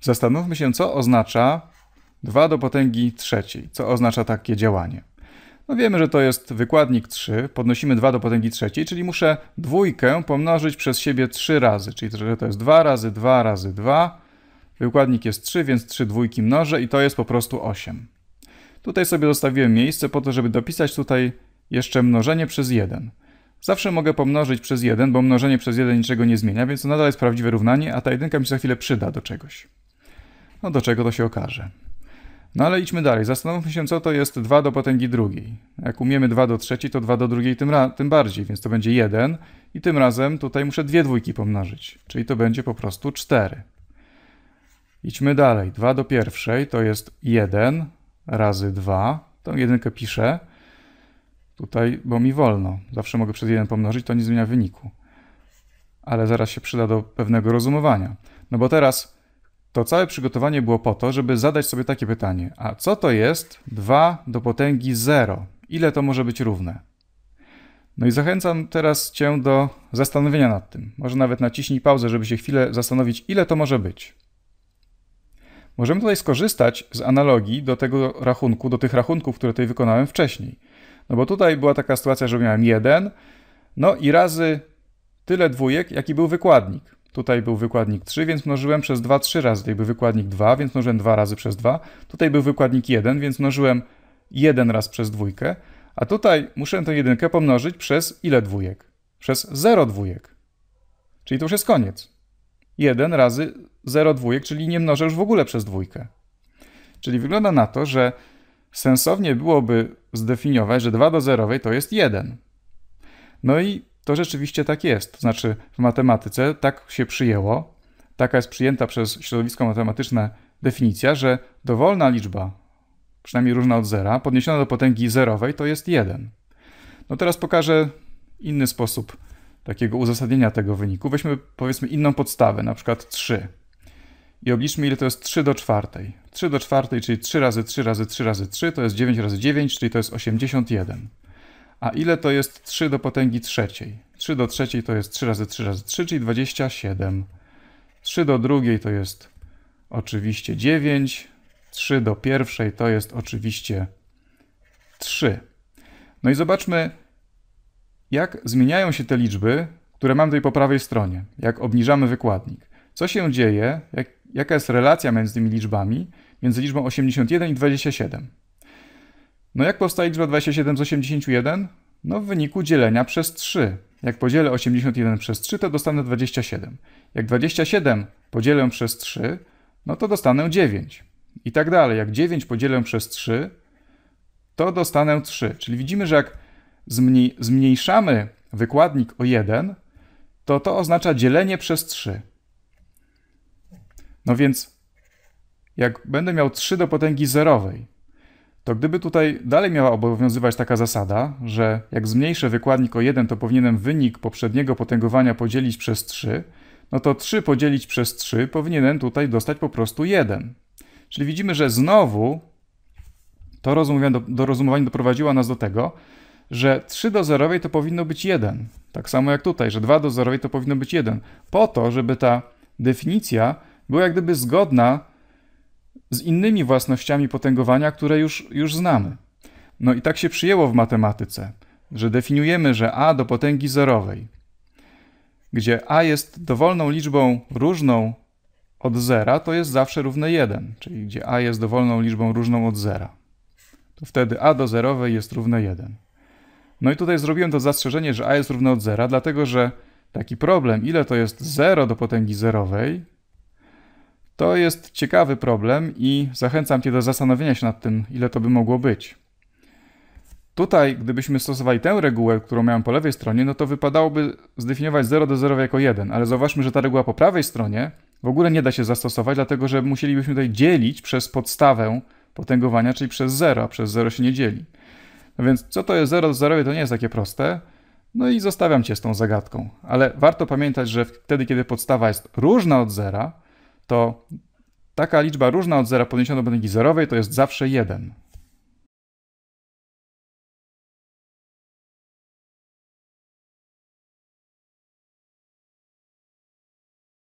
Zastanówmy się, co oznacza 2 do potęgi trzeciej. Co oznacza takie działanie? No wiemy, że to jest wykładnik 3, podnosimy 2 do potęgi trzeciej, czyli muszę dwójkę pomnożyć przez siebie 3 razy, czyli to jest 2 razy 2 razy 2. Wykładnik jest 3, więc 3 dwójki mnożę i to jest po prostu 8. Tutaj sobie zostawiłem miejsce po to, żeby dopisać tutaj jeszcze mnożenie przez 1. Zawsze mogę pomnożyć przez 1, bo mnożenie przez 1 niczego nie zmienia, więc to nadal jest prawdziwe równanie, a ta jedynka mi się za chwilę przyda do czegoś. No do czego to się okaże. No ale idźmy dalej. Zastanówmy się, co to jest 2 do potęgi drugiej. Jak umiemy 2 do trzeciej, to 2 do drugiej tym bardziej, więc to będzie 1 i tym razem tutaj muszę 2 dwójki pomnożyć, czyli to będzie po prostu 4. Idźmy dalej. 2 do pierwszej to jest 1 razy 2. Tą jedynkę piszę tutaj, bo mi wolno. Zawsze mogę przez 1 pomnożyć, to nie zmienia wyniku. Ale zaraz się przyda do pewnego rozumowania. No bo teraz to całe przygotowanie było po to, żeby zadać sobie takie pytanie. A co to jest 2 do potęgi 0? Ile to może być równe? No i zachęcam teraz Cię do zastanowienia nad tym. Może nawet naciśnij pauzę, żeby się chwilę zastanowić, ile to może być. Możemy tutaj skorzystać z analogii do tego rachunku, do tych rachunków, które tutaj wykonałem wcześniej. No bo tutaj była taka sytuacja, że miałem 1, no i razy tyle dwójek, jaki był wykładnik. Tutaj był wykładnik 3, więc mnożyłem przez 2 3 razy. Tutaj był wykładnik 2, więc mnożyłem 2 razy przez 2. Tutaj był wykładnik 1, więc mnożyłem 1 raz przez dwójkę. A tutaj muszę tę jedynkę pomnożyć przez ile dwójek? Przez 0 dwójek. Czyli to już jest koniec. 1 razy 0 dwójek, czyli nie mnożę już w ogóle przez dwójkę. Czyli wygląda na to, że sensownie byłoby zdefiniować, że 2 do zerowej to jest 1. No i to rzeczywiście tak jest. To znaczy w matematyce tak się przyjęło, taka jest przyjęta przez środowisko matematyczne definicja, że dowolna liczba, przynajmniej różna od zera, podniesiona do potęgi zerowej to jest 1. No teraz pokażę inny sposób takiego uzasadnienia tego wyniku. Weźmy powiedzmy inną podstawę, na przykład 3. I obliczmy, ile to jest 3 do czwartej. 3 do czwartej, czyli 3 razy 3 razy 3 razy 3, to jest 9 razy 9, czyli to jest 81. A ile to jest 3 do potęgi trzeciej? 3 do trzeciej to jest 3 razy 3 razy 3, czyli 27. 3 do drugiej to jest oczywiście 9. 3 do pierwszej to jest oczywiście 3. No i zobaczmy, jak zmieniają się te liczby, które mam tutaj po prawej stronie, jak obniżamy wykładnik. Co się dzieje, jaka jest relacja między tymi liczbami, między liczbą 81 i 27? No jak powstaje liczba 27 z 81? No w wyniku dzielenia przez 3. Jak podzielę 81 przez 3, to dostanę 27. Jak 27 podzielę przez 3, no to dostanę 9. I tak dalej. Jak 9 podzielę przez 3, to dostanę 3. Czyli widzimy, że jak zmniejszamy wykładnik o 1, to to oznacza dzielenie przez 3. No więc jak będę miał 3 do potęgi zerowej, to gdyby tutaj dalej miała obowiązywać taka zasada, że jak zmniejszę wykładnik o 1, to powinienem wynik poprzedniego potęgowania podzielić przez 3, no to 3 podzielić przez 3 powinienem tutaj dostać po prostu 1. Czyli widzimy, że znowu to rozumowanie doprowadziło nas do tego, że 3 do zerowej to powinno być 1. Tak samo jak tutaj, że 2 do zerowej to powinno być 1. Po to, żeby ta definicja była jak gdyby zgodna z innymi własnościami potęgowania, które już znamy. No i tak się przyjęło w matematyce, że definiujemy, że a do potęgi zerowej, gdzie a jest dowolną liczbą różną od zera, to jest zawsze równe 1, czyli gdzie a jest dowolną liczbą różną od zera, to wtedy a do zerowej jest równe 1. No i tutaj zrobiłem to zastrzeżenie, że a jest równe od zera, dlatego że taki problem, ile to jest 0 do potęgi zerowej, to jest ciekawy problem i zachęcam Cię do zastanowienia się nad tym, ile to by mogło być. Tutaj, gdybyśmy stosowali tę regułę, którą miałem po lewej stronie, no to wypadałoby zdefiniować 0 do 0 jako 1, ale zauważmy, że ta reguła po prawej stronie w ogóle nie da się zastosować, dlatego że musielibyśmy tutaj dzielić przez podstawę potęgowania, czyli przez 0, a przez 0 się nie dzieli. No więc co to jest 0 do 0, to nie jest takie proste. No i zostawiam Cię z tą zagadką, ale warto pamiętać, że wtedy, kiedy podstawa jest różna od 0, to taka liczba różna od zera podniesiona do potęgi zerowej to jest zawsze 1.